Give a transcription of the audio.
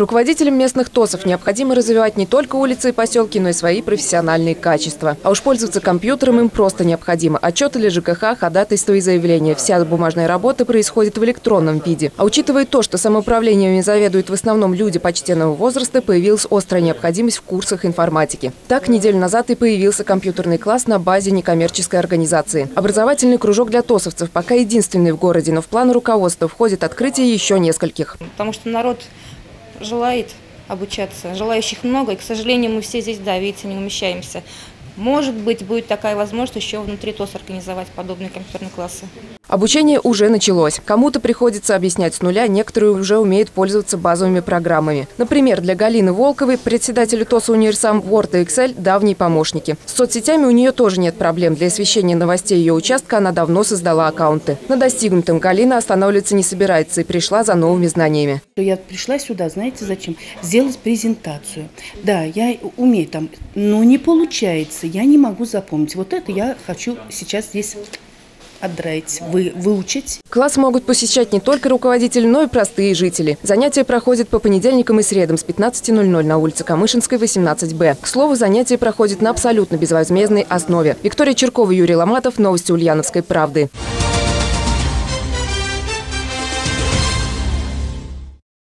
Руководителям местных ТОСов необходимо развивать не только улицы и поселки, но и свои профессиональные качества. А уж пользоваться компьютером им просто необходимо. Отчеты для ЖКХ, ходатайства и заявления. Вся бумажная работа происходит в электронном виде. А учитывая то, что самоуправлениями заведуют в основном люди почтенного возраста, появилась острая необходимость в курсах информатики. Так, неделю назад и появился компьютерный класс на базе некоммерческой организации. Образовательный кружок для тосовцев пока единственный в городе, но в план руководства входит открытие еще нескольких. Потому что народ желает обучаться, желающих много, и, к сожалению, мы все здесь, да, видите, не умещаемся. Может быть, будет такая возможность еще внутри ТОС организовать подобные компьютерные классы. Обучение уже началось. Кому-то приходится объяснять с нуля, некоторые уже умеют пользоваться базовыми программами. Например, для Галины Волковой, председателя ТОСа «Универсам», Word и Excel – давние помощники. С соцсетями у нее тоже нет проблем. Для освещения новостей ее участка она давно создала аккаунты. На достигнутом Галина останавливаться не собирается и пришла за новыми знаниями. Я пришла сюда, знаете зачем? Сделать презентацию. Да, я умею там, но не получается, я не могу запомнить. Вот это я хочу сейчас здесь отдраить, выучить. Класс могут посещать не только руководители, но и простые жители. Занятия проходят по понедельникам и средам с 15:00 на улице Камышинской, 18Б. К слову, занятия проходят на абсолютно безвозмездной основе. Виктория Чиркова, Юрий Ломатов, новости Ульяновской правды.